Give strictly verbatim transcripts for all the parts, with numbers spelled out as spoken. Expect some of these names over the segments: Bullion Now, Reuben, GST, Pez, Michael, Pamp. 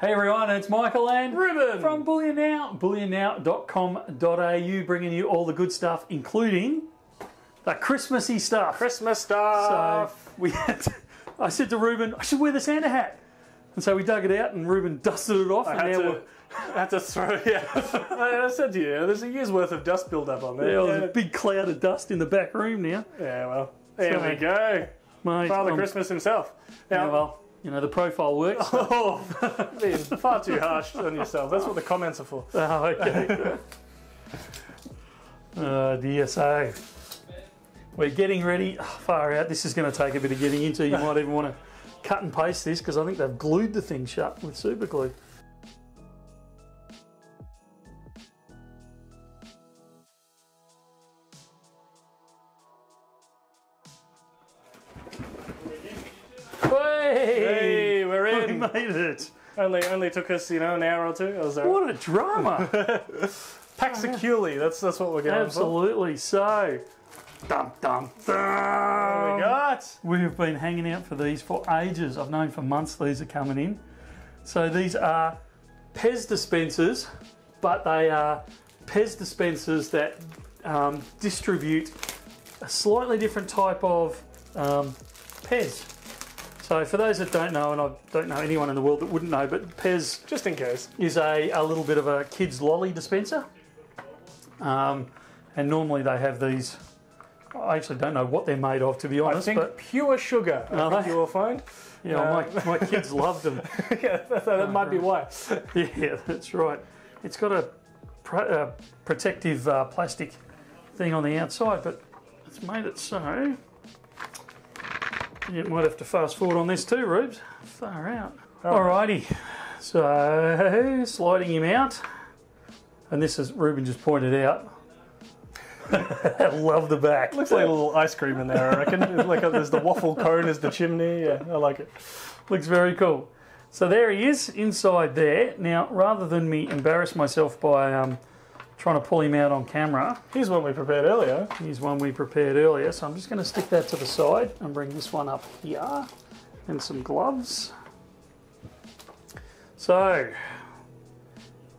Hey everyone, it's Michael and Reuben from Bullion Now, bullion now dot com dot a u, bringing you all the good stuff, including the Christmassy stuff. Christmas stuff. So we had to, I said to Reuben, I should wear the Santa hat. And so we dug it out and Reuben dusted it off. I, and had, now to, we're... I had to throw it out. I said to you, there's a year's worth of dust build up on there. Yeah, yeah. There's a big cloud of dust in the back room now. Yeah, well, there so, we go. Mate, Father um, Christmas himself. Now, yeah, well. You know, the profile works. Oh, being far too harsh on yourself. That's what the comments are for. Oh, okay. Oh, dear. So, we're getting ready. Oh, far out. This is going to take a bit of getting into. You might even want to cut and paste this because I think they've glued the thing shut with super glue. Hey, hey, we're in. We made it. Only, only took us, you know, an hour or two. I was there. What a drama! Paxiculi, that's that's what we're going Absolutely. for. Absolutely. So, dum dum dum. What do we got? We have been hanging out for these for ages. I've known for months these are coming in. So these are Pez dispensers, but they are Pez dispensers that um, distribute a slightly different type of um, Pez. So for those that don't know, and I don't know anyone in the world that wouldn't know, but Pez, just in case, is a, a little bit of a kid's lolly dispenser. Um, and normally they have these, I actually don't know what they're made of, to be honest. I think but pure sugar, I think you will find. Yeah, uh, my, my kids loved them. Yeah, that, that uh, might be why. Yeah, that's right. It's got a, pro, a protective uh, plastic thing on the outside, but it's made it so... You might have to fast forward on this too, Rubes. Far out. Oh. Alrighty, so sliding him out. And this is, Reuben just pointed out. I love the back. Looks like a little ice cream in there, I reckon. Like a, there's the waffle cone, there's the chimney. Yeah, I like it. Looks very cool. So there he is, inside there. Now, rather than me embarrass myself by um, trying to pull him out on camera. Here's one we prepared earlier. Here's one we prepared earlier. So I'm just going to stick that to the side and bring this one up here. And some gloves. So,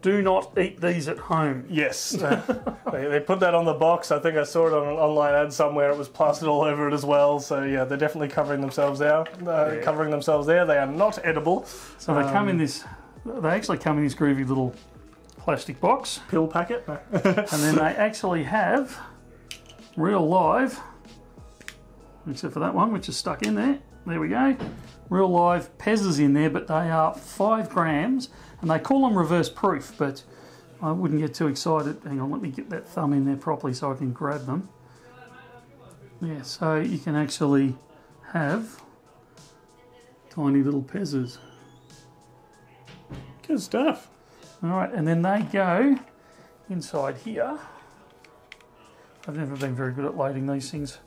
do not eat these at home. Yes. they, they put that on the box. I think I saw it on an online ad somewhere. It was plastered all over it as well. So yeah, they're definitely covering themselves out. Uh, yeah. Covering themselves there. They are not edible. So um, they come in this, they actually come in this groovy little plastic box. Pill packet. And then they actually have real live, except for that one which is stuck in there. There we go. Real live Pez's in there, but they are five grams and they call them reverse proof, but I wouldn't get too excited. Hang on, let me get that thumb in there properly so I can grab them. Yeah, so you can actually have tiny little Pez's. Good stuff. Alright, and then they go inside here. I've never been very good at loading these things.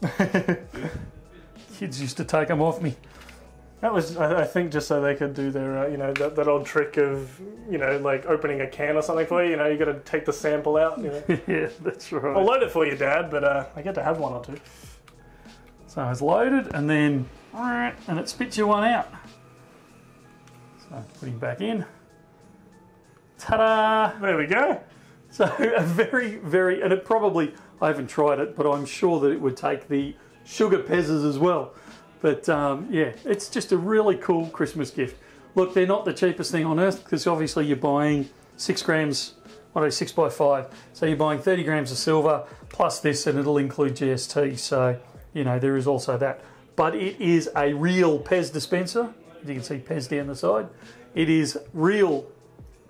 Kids used to take them off me. That was, I think, just so they could do their, uh, you know, that, that old trick of, you know, like opening a can or something for you. You know, you got to take the sample out. You know? Yeah, that's right. I'll load it for you, Dad, but uh, I get to have one or two. So it's loaded, and then, and it spits you one out. So put him back in. Ta-da! There we go. So a very, very, and it probably, I haven't tried it, but I'm sure that it would take the sugar Pez's as well. But um, yeah, it's just a really cool Christmas gift. Look, they're not the cheapest thing on earth because obviously you're buying six grams, I don't know, six by five. So you're buying thirty grams of silver plus this, and it'll include G S T. So, you know, there is also that. But it is a real Pez dispenser. You can see Pez down the side. It is real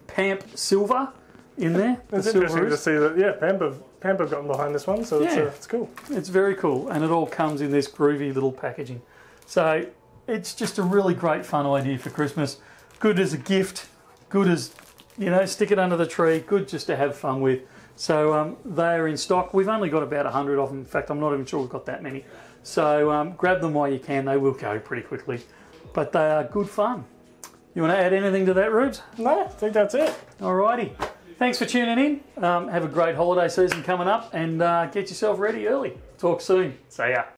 Pamp silver in there. It's the interesting to see that, yeah, Pamp have, Pamp have gotten behind this one, so yeah. it's, uh, it's cool. It's very cool, and it all comes in this groovy little packaging. So it's just a really great fun idea for Christmas. Good as a gift, good as, you know, stick it under the tree, good just to have fun with. So um, they are in stock. We've only got about a hundred of them. In fact, I'm not even sure we've got that many. So um, grab them while you can. They will go pretty quickly, but they are good fun. You want to add anything to that, Rubes? No, I think that's it. Alrighty. Thanks for tuning in. Um, have a great holiday season coming up, and uh, get yourself ready early. Talk soon. See ya.